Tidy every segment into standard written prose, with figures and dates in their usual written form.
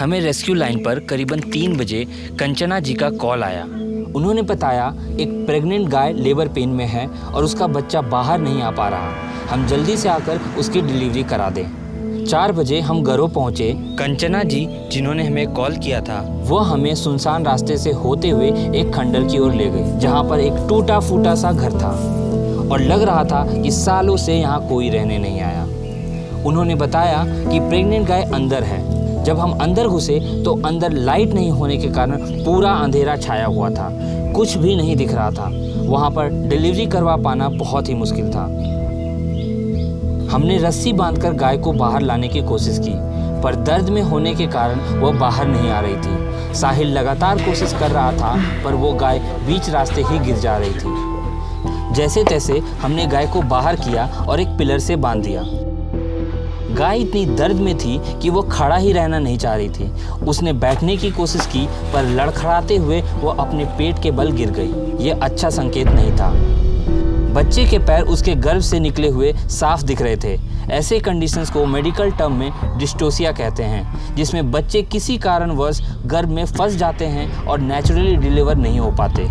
हमें rescue line पर करीबन 3 बजे कंचना जी का कॉल आया। उन्होंने बताया एक प्रेग्नेंट गाय लेबर पेन में है और उसका बच्चा बाहर नहीं आ पा रहा, हम जल्दी से आकर उसकी डिलीवरी करा दें। 4 बजे हम घरों पहुँचे। कंचना जी जिन्होंने हमें कॉल किया था वो हमें सुनसान रास्ते से होते हुए एक खंडर की ओर ले गई, जहाँ पर एक टूटा फूटा सा घर था और लग रहा था कि सालों से यहाँ कोई रहने नहीं आया। उन्होंने बताया कि प्रेग्नेंट गाय अंदर है। जब हम अंदर घुसे तो अंदर लाइट नहीं होने के कारण पूरा अंधेरा छाया हुआ था, कुछ भी नहीं दिख रहा था। वहाँ पर डिलीवरी करवा पाना बहुत ही मुश्किल था। हमने रस्सी बांधकर गाय को बाहर लाने की कोशिश की, पर दर्द में होने के कारण वह बाहर नहीं आ रही थी। साहिल लगातार कोशिश कर रहा था, पर वो गाय बीच रास्ते ही गिर जा रही थी। जैसे तैसे हमने गाय को बाहर किया और एक पिलर से बांध दिया। गाय इतनी दर्द में थी कि वो खड़ा ही रहना नहीं चाह रही थी। उसने बैठने की कोशिश की, पर लड़खड़ाते हुए वो अपने पेट के बल गिर गई। ये अच्छा संकेत नहीं था। बच्चे के पैर उसके गर्भ से निकले हुए साफ दिख रहे थे। ऐसे कंडीशंस को मेडिकल टर्म में डिस्टोसिया कहते हैं, जिसमें बच्चे किसी कारणवश गर्भ में फंस जाते हैं और नेचुरली डिलीवर नहीं हो पाते।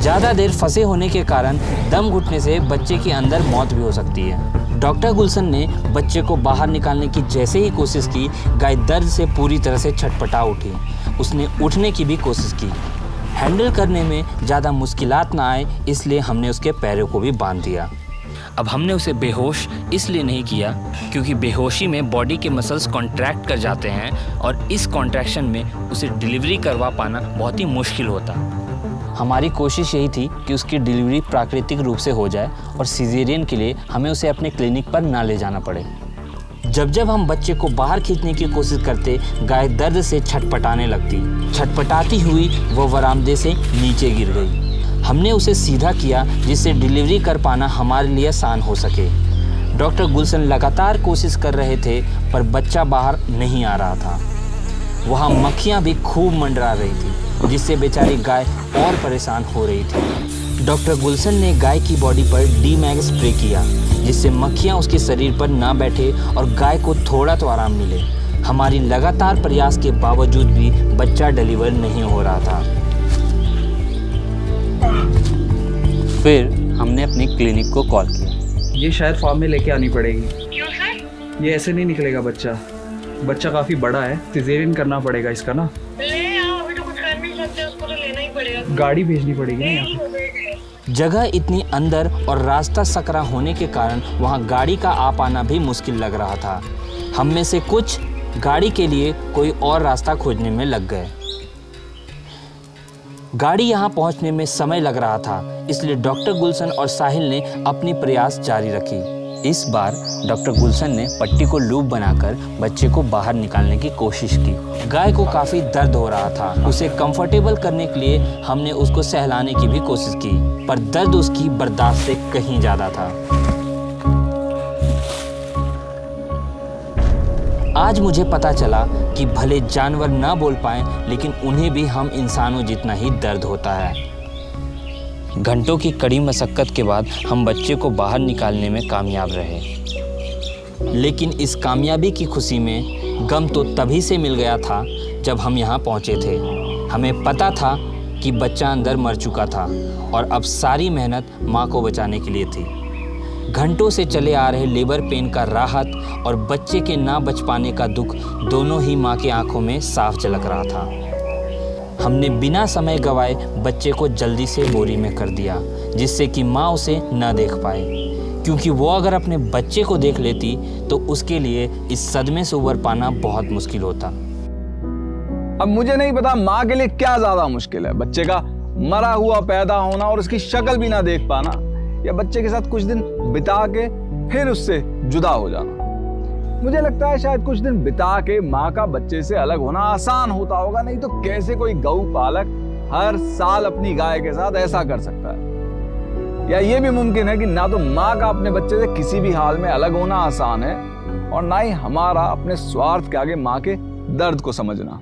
ज़्यादा देर फंसे होने के कारण दम घुटने से बच्चे के अंदर मौत भी हो सकती है। डॉक्टर गुलशन ने बच्चे को बाहर निकालने की जैसे ही कोशिश की, गाय दर्द से पूरी तरह से छटपटा उठी। उसने उठने की भी कोशिश की। हैंडल करने में ज़्यादा मुश्किलात ना आए, इसलिए हमने उसके पैरों को भी बांध दिया। अब हमने उसे बेहोश इसलिए नहीं किया क्योंकि बेहोशी में बॉडी के मसल्स कॉन्ट्रैक्ट कर जाते हैं और इस कॉन्ट्रैक्शन में उसे डिलीवरी करवा पाना बहुत ही मुश्किल होता। हमारी कोशिश यही थी कि उसकी डिलीवरी प्राकृतिक रूप से हो जाए और सीजेरियन के लिए हमें उसे अपने क्लिनिक पर ना ले जाना पड़े। जब जब हम बच्चे को बाहर खींचने की कोशिश करते, गाय दर्द से छटपटाने लगती। छटपटाती हुई वो वरामदे से नीचे गिर गई। हमने उसे सीधा किया जिससे डिलीवरी कर पाना हमारे लिए आसान हो सके। डॉक्टर गुलशन लगातार कोशिश कर रहे थे, पर बच्चा बाहर नहीं आ रहा था। वहाँ मक्खियाँ भी खूब मंडरा रही थी, जिससे बेचारी गाय और परेशान हो रही थी। डॉक्टर गुलशन ने गाय की बॉडी पर डीमैग स्प्रे किया, जिससे मक्खियाँ उसके शरीर पर ना बैठे और गाय को थोड़ा तो आराम मिले। हमारी लगातार प्रयास के बावजूद भी बच्चा डिलीवर नहीं हो रहा था। फिर हमने अपनी क्लिनिक को कॉल किया। ये शायद फॉर्म में लेके आनी पड़ेगी। क्यों सर? ये ऐसे नहीं निकलेगा बच्चा। बच्चा काफ़ी बड़ा है, सिजेरियन करना पड़ेगा इसका ना। गाड़ी भेजनी पड़ेगी ना यहाँ पे। जगह इतनी अंदर और रास्ता सकरा होने के कारण वहाँ गाड़ी का आ पाना भी मुश्किल लग रहा था। हम में से कुछ गाड़ी के लिए कोई और रास्ता खोजने में लग गए। गाड़ी यहाँ पहुँचने में समय लग रहा था, इसलिए डॉक्टर गुलशन और साहिल ने अपनी प्रयास जारी रखी। इस बार डॉक्टर गुलशन ने पट्टी को लूप बनाकर बच्चे को बाहर निकालने की कोशिश की। गाय को काफ़ी दर्द हो रहा था। उसे कंफर्टेबल करने के लिए हमने उसको सहलाने की भी कोशिश की, पर दर्द उसकी बर्दाश्त से कहीं ज़्यादा था। आज मुझे पता चला कि भले जानवर ना बोल पाएं, लेकिन उन्हें भी हम इंसानों जितना ही दर्द होता है। घंटों की कड़ी मशक्क़त के बाद हम बच्चे को बाहर निकालने में कामयाब रहे, लेकिन इस कामयाबी की खुशी में गम तो तभी से मिल गया था जब हम यहाँ पहुँचे थे। हमें पता था कि बच्चा अंदर मर चुका था और अब सारी मेहनत माँ को बचाने के लिए थी। घंटों से चले आ रहे लेबर पेन का राहत और बच्चे के ना बच पाने का दुख दोनों ही माँ की आंखों में साफ झलक रहा था। हमने बिना समय गवाए बच्चे को जल्दी से बोरी में कर दिया, जिससे कि माँ उसे ना देख पाए, क्योंकि वो अगर अपने बच्चे को देख लेती तो उसके लिए इस सदमे से उबर पाना बहुत मुश्किल होता। अब मुझे नहीं पता माँ के लिए क्या ज्यादा मुश्किल है, बच्चे का मरा हुआ पैदा होना और उसकी शक्ल भी ना देख पाना, या बच्चे के साथ कुछ दिन बिता के फिर उससे जुदा हो जाना। मुझे लगता है शायद कुछ दिन बिता के माँ का बच्चे से अलग होना आसान होता होगा, नहीं तो कैसे कोई गऊ पालक हर साल अपनी गाय के साथ ऐसा कर सकता है। या ये भी मुमकिन है कि ना तो माँ का अपने बच्चे से किसी भी हाल में अलग होना आसान है और ना ही हमारा अपने स्वार्थ के आगे माँ के दर्द को समझना।